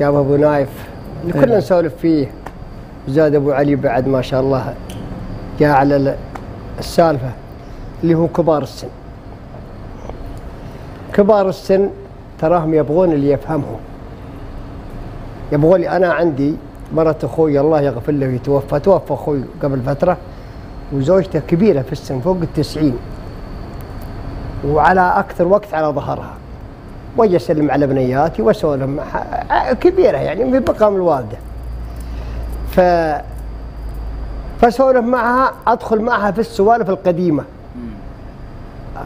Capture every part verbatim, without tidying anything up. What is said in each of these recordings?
يا ابو نايف اللي كنا نسولف فيه. زاد ابو علي بعد ما شاء الله جاء على السالفه اللي هو كبار السن. كبار السن تراهم يبغون اللي يفهمهم، يبغون. انا عندي مرت اخوي الله يغفر له يتوفى، توفى اخوي قبل فتره، وزوجته كبيره في السن فوق التسعين وعلى اكثر وقت على ظهرها، واجي اسلم على بنياتي واسولف معها، كبيره يعني في مقام الوالده. ف فاسولف معها، ادخل معها في السوالف القديمه.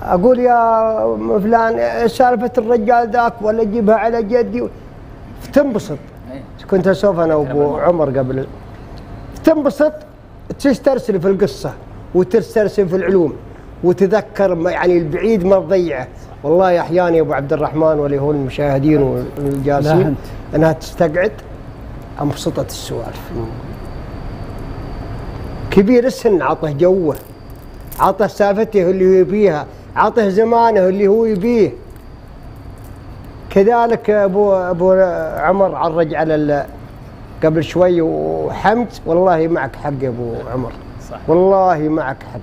اقول يا فلان سالفه الرجال ذاك ولا اجيبها على جدي، تنبسط. كنت اسولف انا وابو عمر قبل، تنبسط، تسترسل في القصه وتسترسل في العلوم وتذكر يعني البعيد ما تضيعه. والله احيانا يا ابو عبد الرحمن واللي هو المشاهدين والجالسين انها تستقعد انبسطت السوالف. كبير السن عطه جوه، عطه سالفته اللي هو يبيها، عطه زمانه اللي هو يبيه. كذلك ابو ابو عمر عرج على قبل شوي، وحمد والله معك حق يا ابو عمر، صح والله معك حق.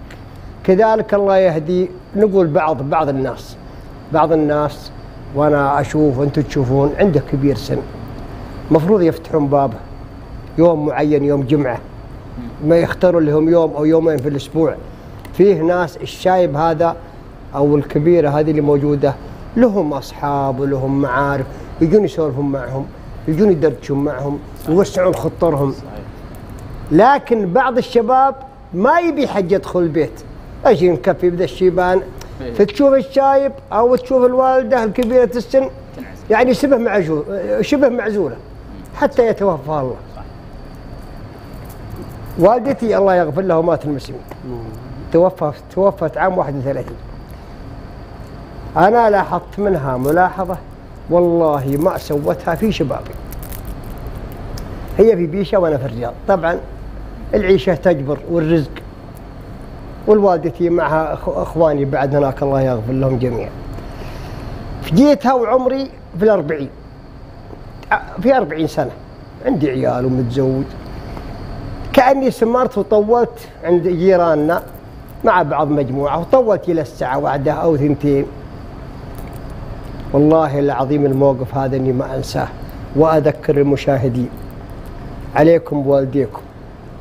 كذلك الله يهدي، نقول بعض بعض الناس بعض الناس وانا اشوف وانتم تشوفون عنده كبير سن، المفروض يفتحون بابه يوم معين، يوم جمعه، ما يختاروا لهم يوم او يومين في الاسبوع. فيه ناس الشايب هذا او الكبيره هذه اللي موجوده لهم اصحاب ولهم معارف، يجون يسولفون معهم، يجون يدردشون معهم، يوسعون خطرهم. لكن بعض الشباب ما يبي حد يدخل البيت، اجي نكفي بذا الشيبان. فتشوف الشايب او تشوف الوالده الكبيره السن يعني شبه معزول، شبه معزوله حتى يتوفى الله. والدتي الله يغفر لها ومات المسلمين، توفت توفت عام واحد وثلاثين. انا لاحظت منها ملاحظه والله ما سوتها في شبابي. هي في بيشه وانا في الرياض، طبعا العيشه تجبر والرزق، والوالدتي معها اخواني بعد هناك الله يغفر لهم جميعا. جيتها وعمري في الأربعين، في أربعين سنة، عندي عيال ومتزوج، كأني سمرت وطولت عند جيراننا مع بعض مجموعة، وطولت إلى الساعة واحدة أو ثنتين. والله العظيم الموقف هذا إني ما أنساه، وأذكر المشاهدين عليكم بوالديكم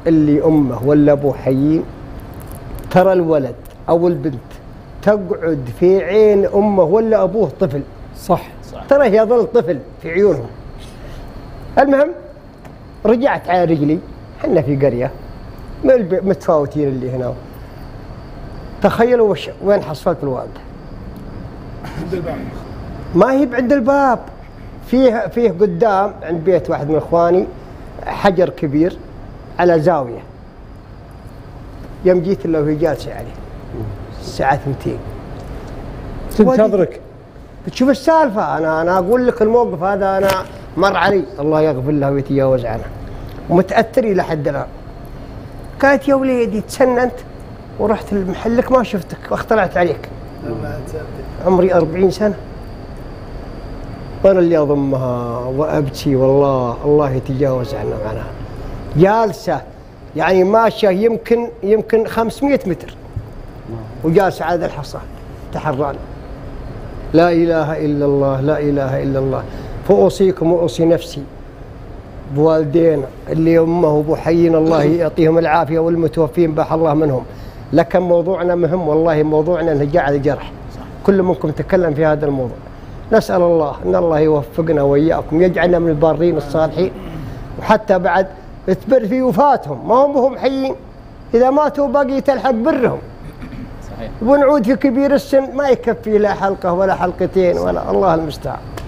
اللي أمه ولا أبوه حيين، ترى الولد أو البنت تقعد في عين أمه ولا أبوه طفل، صح ترى يظل طفل في عيونهم. المهم رجعت على رجلي، حنا في قرية متفاوتين اللي هنا، تخيلوا وش وين حصلت الوالدة؟ عند الباب. ما هي عند الباب، فيه فيه قدام عند بيت واحد من إخواني حجر كبير على زاوية، يوم جيت إلا وهي جالسة عليه الساعة ثنتين تنتظرك بتشوف السالفة. أنا أنا أقول لك الموقف هذا أنا مر علي، الله يغفر لها ويتجاوز عنها، ومتأثر إلى حد الآن. قالت يا وليدي تسننت ورحت لمحلك ما شفتك واختلعت عليك. عمري أربعين سنة، وأنا اللي أضمها وأبكي والله، الله يتجاوز عنها وعنها. جالسة يعني ماشية يمكن يمكن خمسمئة متر وجالسة على ذا الحصان تحران. لا إله إلا الله، لا إله إلا الله. فأوصيكم وأوصي نفسي بوالدينا اللي أمه وأبو حيين الله يعطيهم العافية والمتوفين باح الله منهم. لكن موضوعنا مهم والله، موضوعنا نجاع الجرح، كل منكم تكلم في هذا الموضوع. نسأل الله أن الله يوفقنا وإياكم، يجعلنا من البارين الصالحين، وحتى بعد تبر في وفاتهم، ما هم بهم حيين، إذا ماتوا باقي تلحق برهم. ونعود في كبير السن ما يكفي لا حلقة ولا حلقتين ولا، الله المستعان.